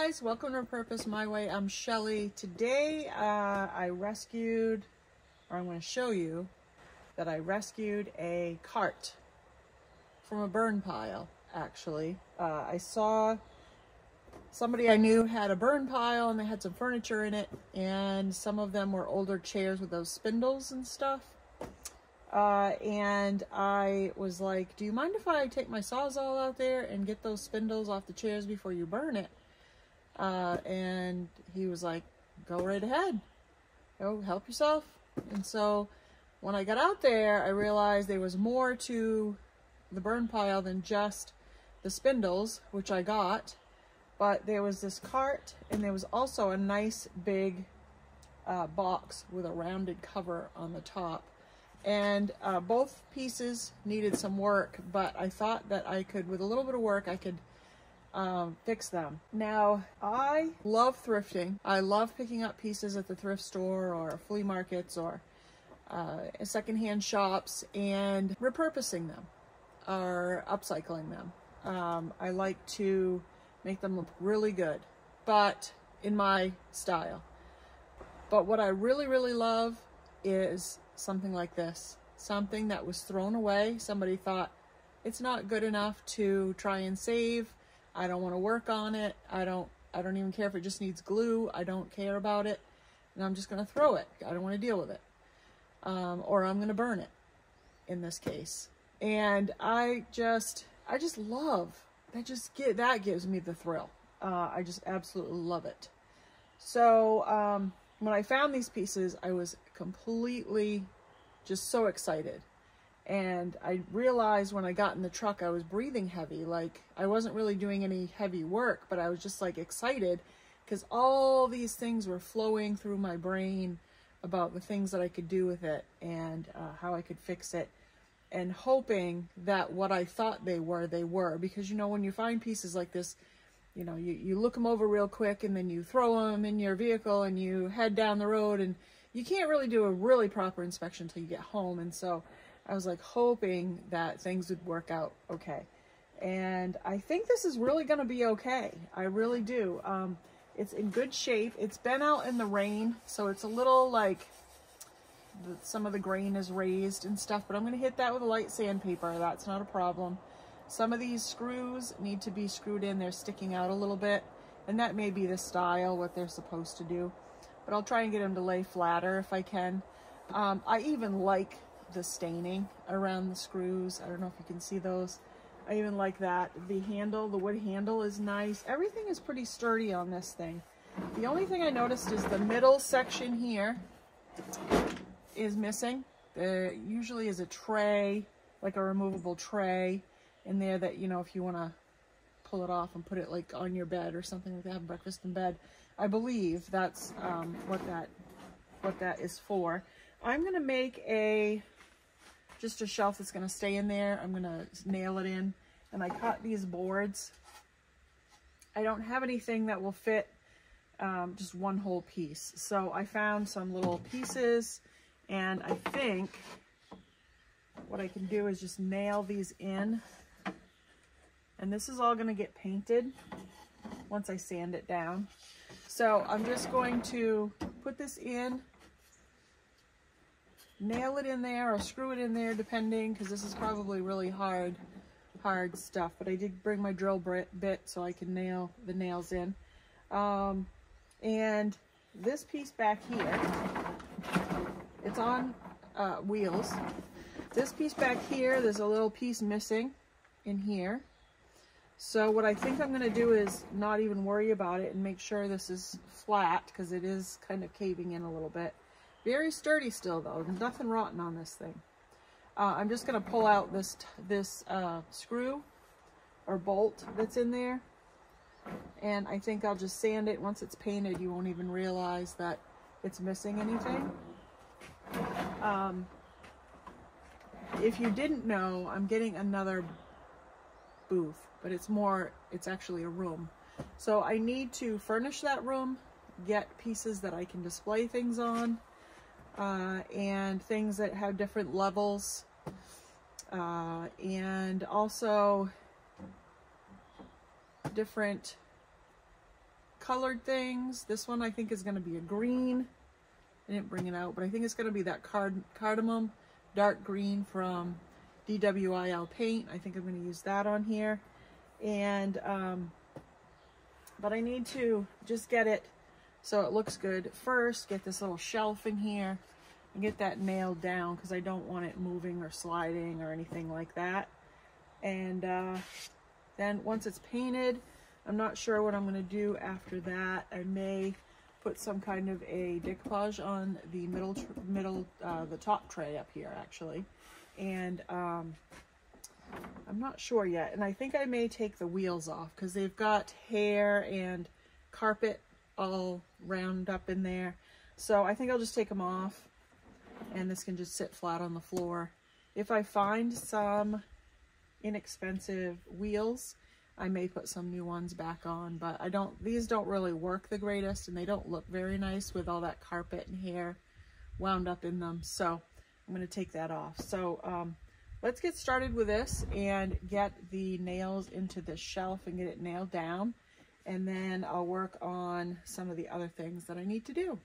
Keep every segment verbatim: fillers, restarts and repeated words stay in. guys, welcome to Repurpose My Way. I'm Shelly. Today uh, I rescued, or I'm going to show you that I rescued a cart from a burn pile, actually. Uh, I saw somebody I knew had a burn pile and they had some furniture in it, and some of them were older chairs with those spindles and stuff. Uh, and I was like, do you mind if I take my Zazzle out there and get those spindles off the chairs before you burn it? Uh, and he was like, go right ahead, go help yourself. And so when I got out there, I realized there was more to the burn pile than just the spindles, which I got, but there was this cart and there was also a nice big uh, box with a rounded cover on the top. And uh, both pieces needed some work, but I thought that I could, with a little bit of work, I could um, fix them. Now, I love thrifting. I love picking up pieces at the thrift store or flea markets or uh, secondhand shops and repurposing them or upcycling them. Um, I like to make them look really good, but in my style. But what I really, really love is something like this, something that was thrown away. Somebody thought it's not good enough to try and save. I don't want to work on it. I don't, I don't even care if it just needs glue. I don't care about it. And I'm just going to throw it. I don't want to deal with it. Um, or I'm going to burn it in this case. And I just, I just love that. Just get, that gives me the thrill. Uh, I just absolutely love it. So, um, when I found these pieces, I was completely just so excited. And I realized when I got in the truck, I was breathing heavy. Like, I wasn't really doing any heavy work, but I was just like excited because all these things were flowing through my brain about the things that I could do with it and uh, how I could fix it, and hoping that what I thought they were, they were. Because, you know, when you find pieces like this, you know, you, you look them over real quick and then you throw them in your vehicle and you head down the road, and you can't really do a really proper inspection until you get home. And so I was like hoping that things would work out okay. And I think this is really going to be okay. I really do. Um, it's in good shape. It's been out in the rain, so it's a little like the, some of the grain is raised and stuff, but I'm going to hit that with a light sandpaper. That's not a problem. Some of these screws need to be screwed in. They're sticking out a little bit, and that may be the style, what they're supposed to do. But I'll try and get them to lay flatter if I can. Um, I even like the staining around the screws. I don't know if you can see those. I even like that. The handle, the wood handle is nice. Everything is pretty sturdy on this thing. The only thing I noticed is the middle section here is missing. There usually is a tray, like a removable tray in there that, you know, if you want to pull it off and put it like on your bed or something like that, have breakfast in bed. I believe that's um, what that what that is for. I'm gonna make a just a shelf that's gonna stay in there. I'm gonna nail it in, and I cut these boards. I don't have anything that will fit um, just one whole piece, so I found some little pieces, and I think what I can do is just nail these in. And this is all gonna get painted once I sand it down. So I'm just going to put this in, nail it in there or screw it in there depending, because this is probably really hard, hard stuff. But I did bring my drill bit so I can nail the nails in. Um, and this piece back here, it's on uh, wheels. This piece back here, there's a little piece missing in here. So what I think I'm going to do is not even worry about it and make sure this is flat, because it is kind of caving in a little bit. Very sturdy still, though. Nothing rotten on this thing. Uh, I'm just going to pull out this, this uh, screw or bolt that's in there. And I think I'll just sand it. Once it's painted, you won't even realize that it's missing anything. Um, if you didn't know, I'm getting another booth, but it's more, it's actually a room. So I need to furnish that room, get pieces that I can display things on, uh, and things that have different levels, uh, and also different colored things. This one I think is going to be a green. I didn't bring it out, but I think it's going to be that card cardamom dark green from D W I L paint. I think I'm going to use that on here. And um, but I need to just get it so it looks good first. Get this little shelf in here and get that nailed down, because I don't want it moving or sliding or anything like that. And uh, then once it's painted, I'm not sure what I'm going to do after that. I may put some kind of a decoupage on the middle, middle, uh, the top tray up here actually. And um, I'm not sure yet. And I think I may take the wheels off, because they've got hair and carpet all round up in there. So I think I'll just take them off, and this can just sit flat on the floor. If I find some inexpensive wheels, I may put some new ones back on, but I don't, these don't really work the greatest, and they don't look very nice with all that carpet and hair wound up in them. So I'm going to take that off. So um, let's get started with this and get the nails into the shelf and get it nailed down. And then I'll work on some of the other things that I need to do.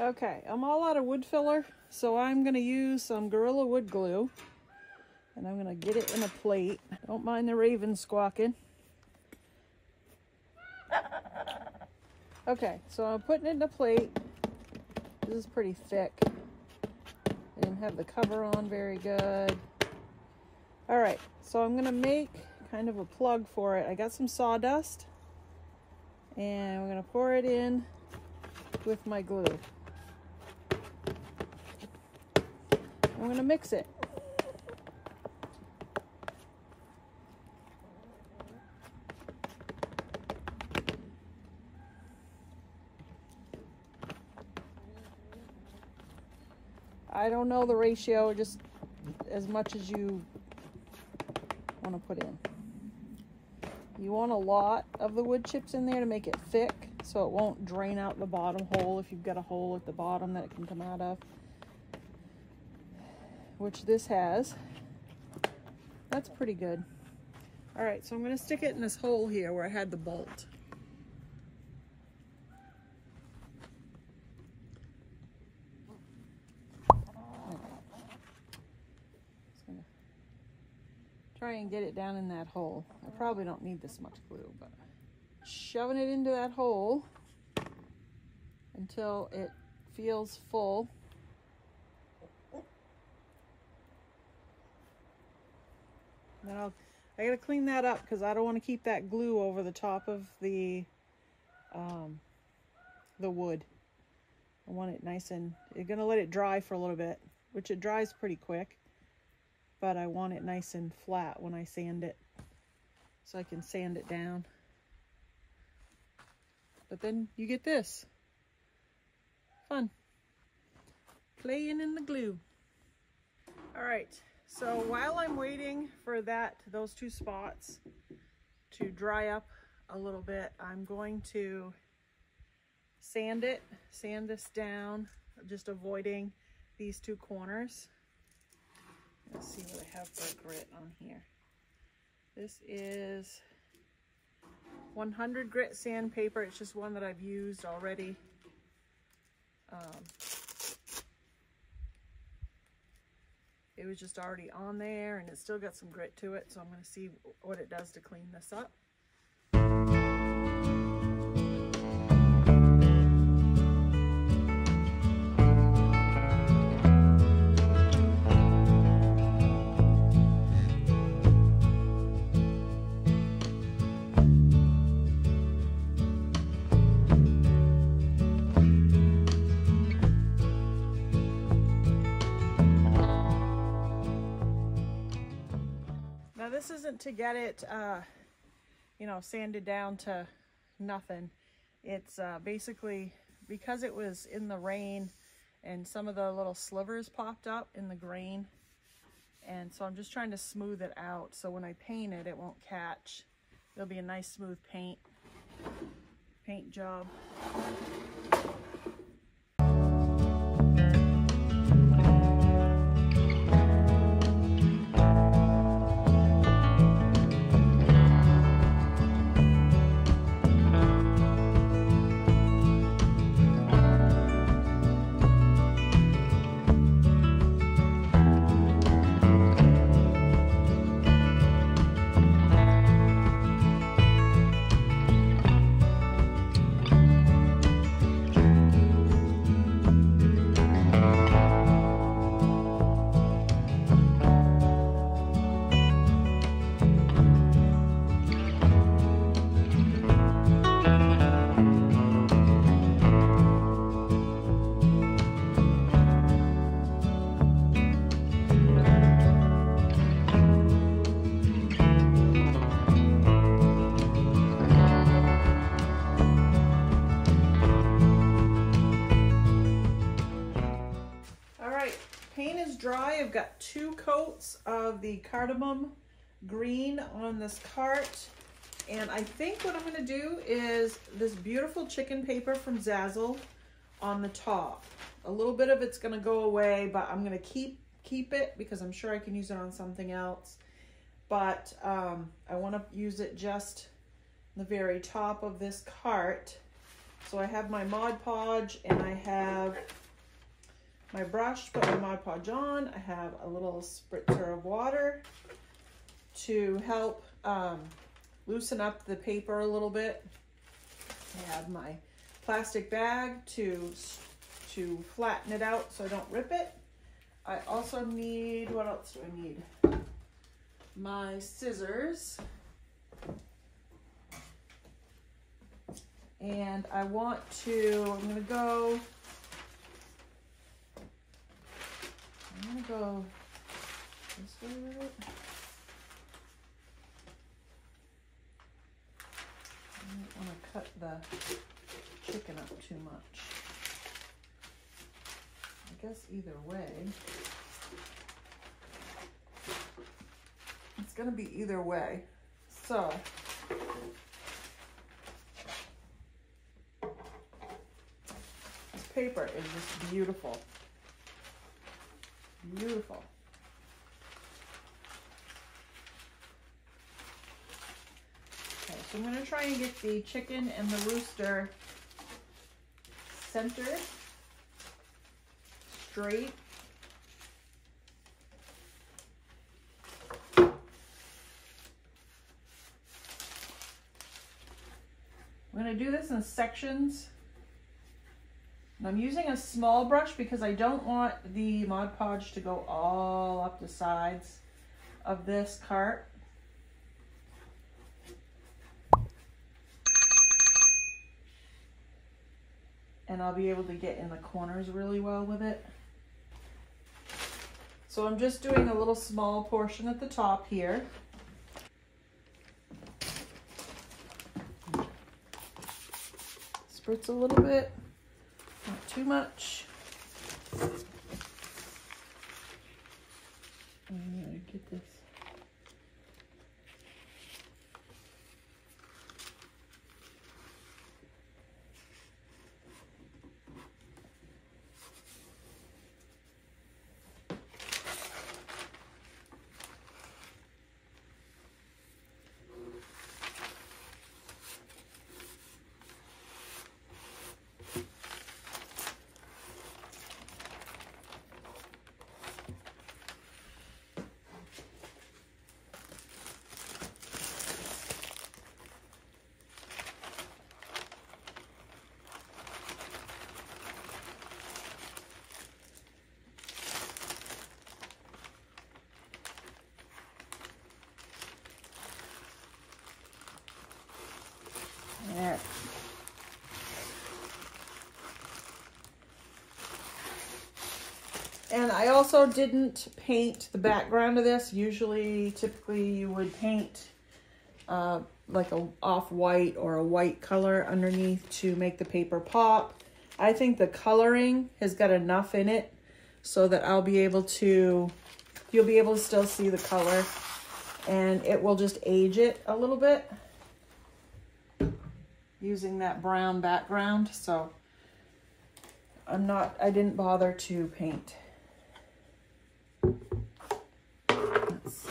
Okay, I'm all out of wood filler, so I'm going to use some Gorilla Wood Glue, and I'm going to get it in a plate. Don't mind the raven squawking. Okay, so I'm putting it in a plate. This is pretty thick. I didn't have the cover on very good. Alright, so I'm going to make kind of a plug for it. I got some sawdust, and we're going to pour it in with my glue. I'm going to mix it. I don't know the ratio, just as much as you want to put in. You want a lot of the wood chips in there to make it thick, so it won't drain out the bottom hole if you've got a hole at the bottom that it can come out of, which this has. That's pretty good. All right, so I'm going to stick it in this hole here where I had the bolt. Just going to try and get it down in that hole. I probably don't need this much glue, but shoving it into that hole until it feels full. Then I'll, I gotta clean that up, because I don't want to keep that glue over the top of the um, the wood. I want it nice and, you're gonna let it dry for a little bit, which it dries pretty quick, but I want it nice and flat when I sand it, so I can sand it down. But then you get this. Fun. Playing in the glue. All right. So while I'm waiting for that, those two spots to dry up a little bit, I'm going to sand it, sand this down, just avoiding these two corners. Let's see what I have for grit on here. This is one hundred grit sandpaper. It's just one that I've used already. Um, it was just already on there, and it's still got some grit to it, so I'm going to see what it does to clean this up. this isn't to get it, uh, you know, sanded down to nothing. It's uh, basically because it was in the rain and some of the little slivers popped up in the grain. And so I'm just trying to smooth it out. So when I paint it, it won't catch. It'll be a nice smooth paint, paint job. Dry. I've got two coats of the cardamom green on this cart, and I think what I'm going to do is this beautiful chicken paper from Zazzle on the top. A little bit of it's going to go away, but I'm going to keep keep it because I'm sure I can use it on something else. But um, I want to use it just the very top of this cart. So I have my Mod Podge and I have my brush to put my Mod Podge on. I have a little spritzer of water to help um, loosen up the paper a little bit. I have my plastic bag to, to flatten it out so I don't rip it. I also need, what else do I need? My scissors. And I want to, I'm gonna go I'm gonna go this way with it. I don't want to cut the chicken up too much. I guess either way, it's gonna be either way. So this paper is just beautiful. Beautiful. Okay, so I'm going to try and get the chicken and the rooster centered, straight. I'm going to do this in sections. I'm using a small brush because I don't want the Mod Podge to go all up the sides of this cart. And I'll be able to get in the corners really well with it. So I'm just doing a little small portion at the top here. Spritz a little bit. Not too much. I'm gonna get this. And I also didn't paint the background of this. Usually, typically you would paint uh, like a off-white or a white color underneath to make the paper pop. I think the coloring has got enough in it so that I'll be able to, you'll be able to still see the color, and it will just age it a little bit using that brown background. So I'm not, I didn't bother to paint. Let's see.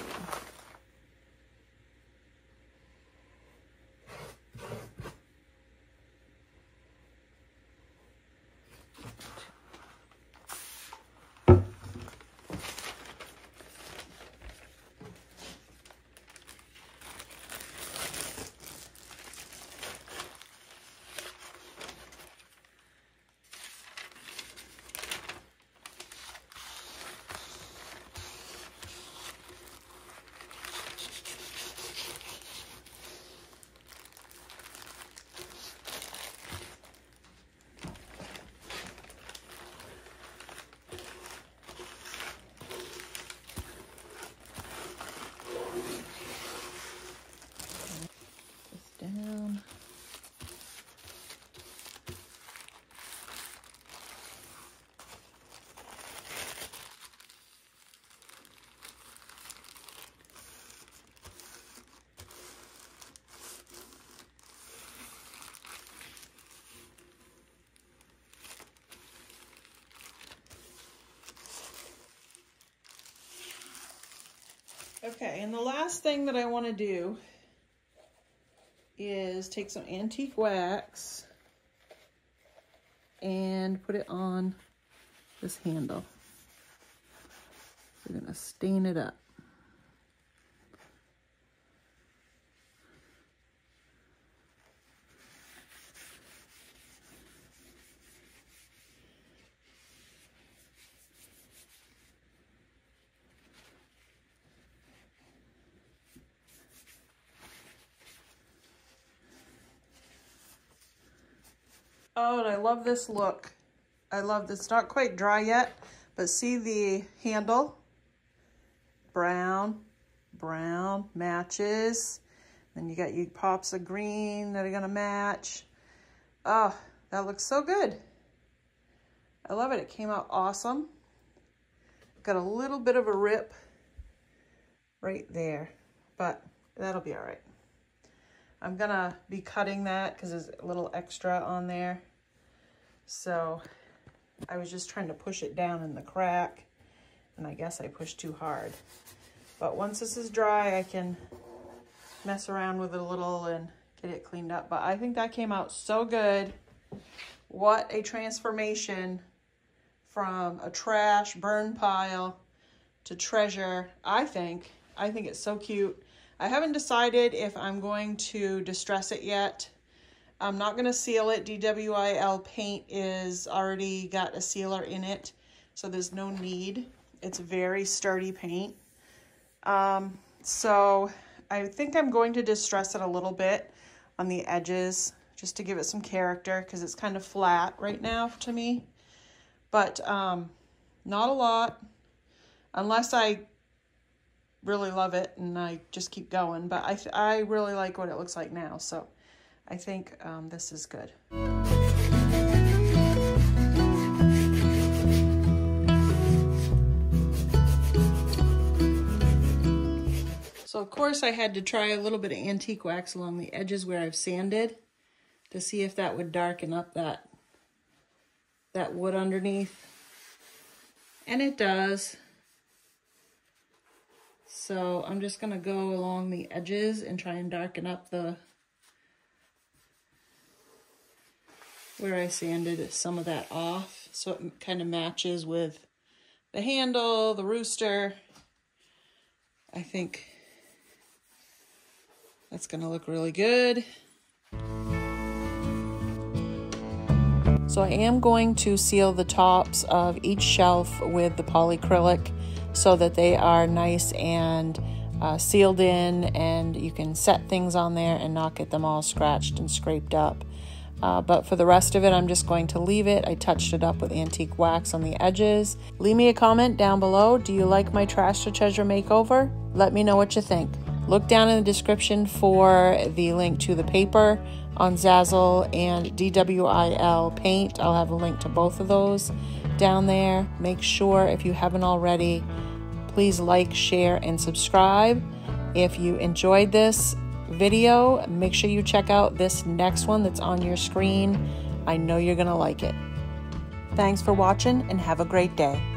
Okay, and the last thing that I want to do is take some antique wax and put it on this handle. We're going to stain it up. Oh, and I love this look. I love this. It's not quite dry yet, but see the handle? Brown, brown matches. Then you got your pops of green that are gonna match. Oh, that looks so good. I love it. It came out awesome. Got a little bit of a rip right there, but that'll be all right. I'm gonna be cutting that because there's a little extra on there. So I was just trying to push it down in the crack, and I guess I pushed too hard. But once this is dry, I can mess around with it a little and get it cleaned up. But I think that came out so good. What a transformation from a trash burn pile to treasure, I think. I think it's so cute. I haven't decided if I'm going to distress it yet. I'm not going to seal it. D W I L paint is already got a sealer in it, so there's no need. It's very sturdy paint. Um, so I think I'm going to distress it a little bit on the edges just to give it some character, because it's kind of flat right now to me. But um, not a lot, unless I really love it and I just keep going, but I, I really like what it looks like now, so I think um, this is good. So of course I had to try a little bit of antique wax along the edges where I've sanded to see if that would darken up that, that wood underneath, and it does. So I'm just gonna go along the edges and try and darken up the, where I sanded some of that off, so it kind of matches with the handle, the rooster. I think that's gonna look really good. So I am going to seal the tops of each shelf with the polyacrylic, so that they are nice and uh, sealed in, and you can set things on there and not get them all scratched and scraped up. Uh, but for the rest of it, I'm just going to leave it. I touched it up with antique wax on the edges. Leave me a comment down below. Do you like my Trash to Treasure makeover? Let me know what you think. Look down in the description for the link to the paper on Zazzle and D W I L paint. I'll have a link to both of those down there. Make sure, if you haven't already, please like, share, and subscribe. If you enjoyed this video, make sure you check out this next one that's on your screen. I know you're gonna like it. Thanks for watching and have a great day.